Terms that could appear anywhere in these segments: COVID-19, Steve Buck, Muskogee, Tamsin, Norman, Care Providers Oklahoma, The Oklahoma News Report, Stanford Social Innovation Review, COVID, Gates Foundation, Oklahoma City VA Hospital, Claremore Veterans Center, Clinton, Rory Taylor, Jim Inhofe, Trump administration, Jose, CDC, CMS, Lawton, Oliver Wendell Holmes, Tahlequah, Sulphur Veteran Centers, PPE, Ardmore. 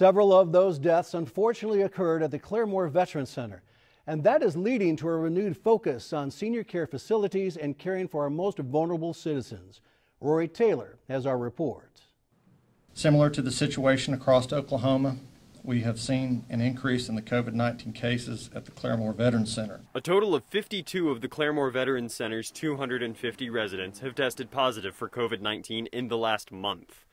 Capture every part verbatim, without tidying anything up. Several of those deaths unfortunately occurred at the Claremore Veterans Center, and that is leading to a renewed focus on senior care facilities and caring for our most vulnerable citizens. Rory Taylor has our report. Similar to the situation across Oklahoma, we have seen an increase in the COVID nineteen cases at the Claremore Veterans Center. A total of fifty-two of the Claremore Veterans Center's two hundred fifty residents have tested positive for COVID nineteen in the last month.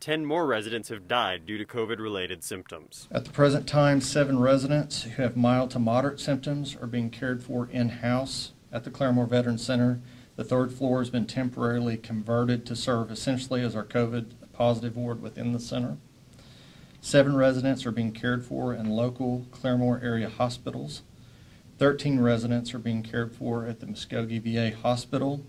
ten more residents have died due to COVID-related symptoms. At the present time, seven residents who have mild to moderate symptoms are being cared for in-house at the Claremore Veterans Center. The third floor has been temporarily converted to serve essentially as our COVID positive ward within the center. Seven residents are being cared for in local Claremore area hospitals. thirteen residents are being cared for at the Muskogee V A Hospital,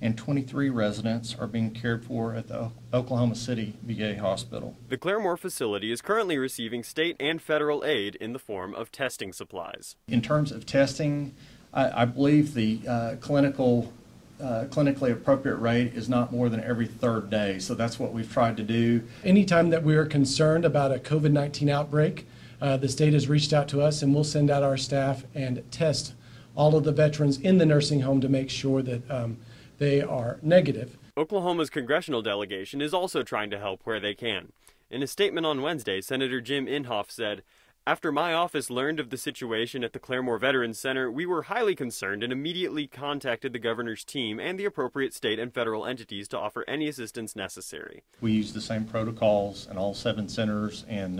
and twenty-three residents are being cared for at the Oklahoma City V A Hospital. The Claremore facility is currently receiving state and federal aid in the form of testing supplies. In terms of testing, I, I believe the uh, clinical Uh, clinically appropriate rate is not more than every third day, so that's what we've tried to do. Anytime that we are concerned about a COVID nineteen outbreak, uh, the state has reached out to us and we'll send out our staff and test all of the veterans in the nursing home to make sure that um, they are negative. Oklahoma's congressional delegation is also trying to help where they can. In a statement on Wednesday, Senator Jim Inhofe said, "After my office learned of the situation at the Claremore Veterans Center, we were highly concerned and immediately contacted the governor's team and the appropriate state and federal entities to offer any assistance necessary." We use the same protocols in all seven centers, and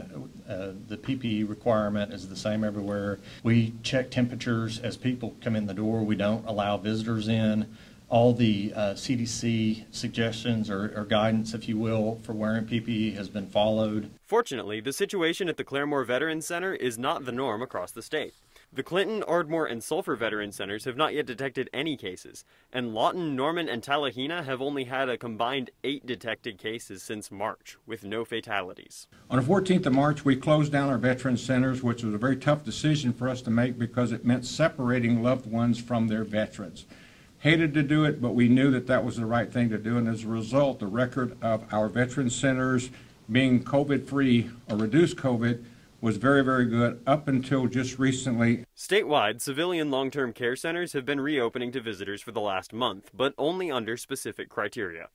uh, the P P E requirement is the same everywhere. We check temperatures as people come in the door. We don't allow visitors in. All the uh, C D C suggestions or, or guidance, if you will, for wearing P P E has been followed. Fortunately, the situation at the Claremore Veterans Center is not the norm across the state. The Clinton, Ardmore, and Sulphur Veteran Centers have not yet detected any cases, and Lawton, Norman, and Tahlequah have only had a combined eight detected cases since March, with no fatalities. On the fourteenth of March, we closed down our veterans centers, which was a very tough decision for us to make because it meant separating loved ones from their veterans. Hated to do it, but we knew that that was the right thing to do, and as a result, the record of our veteran centers being COVID-free or reduced COVID was very, very good up until just recently. Statewide, civilian long-term care centers have been reopening to visitors for the last month, but only under specific criteria.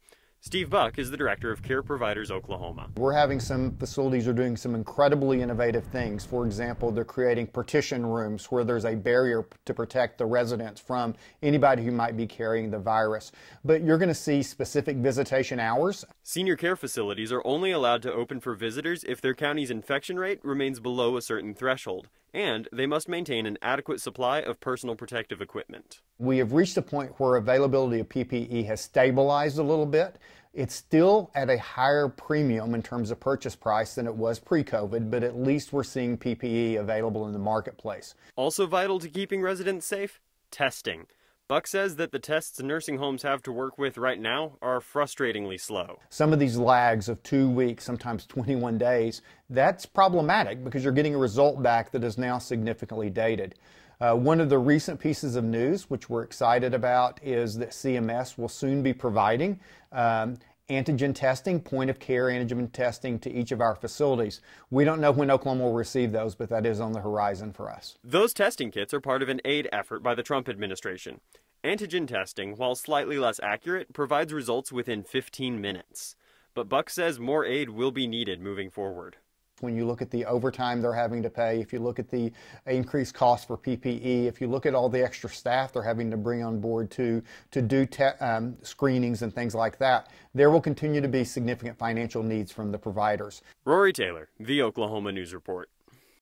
Steve Buck is the director of Care Providers Oklahoma. We're having some facilities are doing some incredibly innovative things. For example, they're creating partition rooms where there's a barrier to protect the residents from anybody who might be carrying the virus. But you're going to see specific visitation hours. Senior care facilities are only allowed to open for visitors if their county's infection rate remains below a certain threshold, and they must maintain an adequate supply of personal protective equipment. We have reached a point where availability of P P E has stabilized a little bit. It's still at a higher premium in terms of purchase price than it was pre-COVID, but at least we're seeing P P E available in the marketplace. Also vital to keeping residents safe? Testing. Buck says that the tests nursing homes have to work with right now are frustratingly slow. Some of these lags of two weeks, sometimes twenty-one days, that's problematic because you're getting a result back that is now significantly dated. Uh, one of the recent pieces of news, which we're excited about, is that C M S will soon be providing um, antigen testing, point-of-care antigen testing to each of our facilities. We don't know when Oklahoma will receive those, but that is on the horizon for us. Those testing kits are part of an aid effort by the Trump administration. Antigen testing, while slightly less accurate, provides results within fifteen minutes. But Buck says more aid will be needed moving forward. When you look at the overtime they're having to pay, if you look at the increased cost for P P E, if you look at all the extra staff they're having to bring on board to, to do te um, screenings and things like that, there will continue to be significant financial needs from the providers. Rory Taylor, The Oklahoma News Report.